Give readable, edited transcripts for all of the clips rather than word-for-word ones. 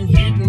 When all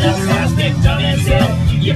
else has been done and said,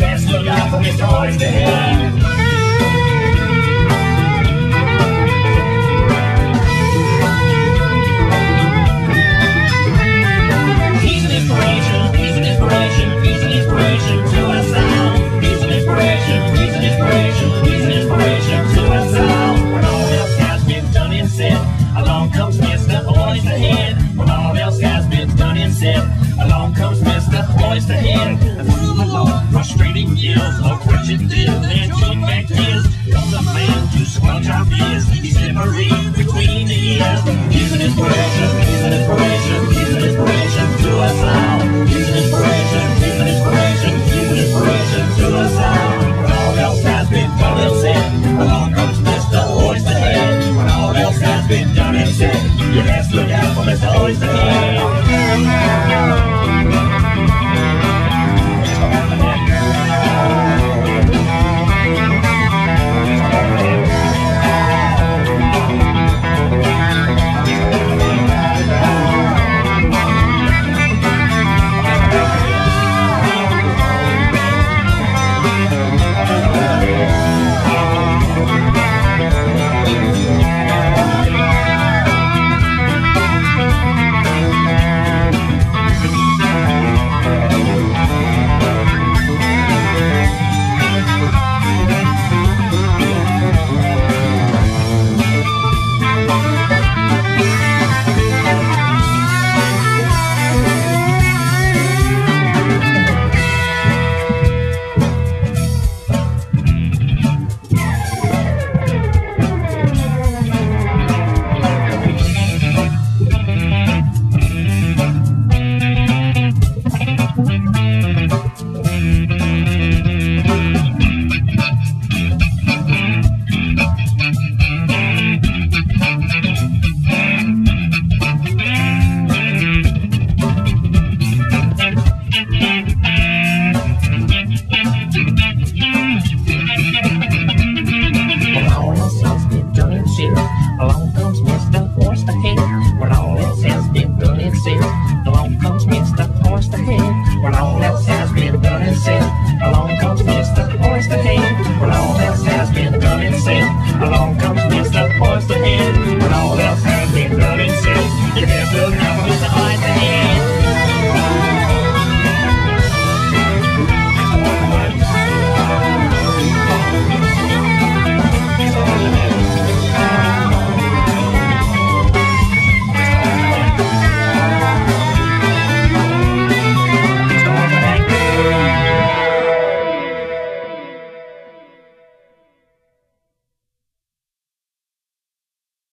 along comes Mr. Oysterhead.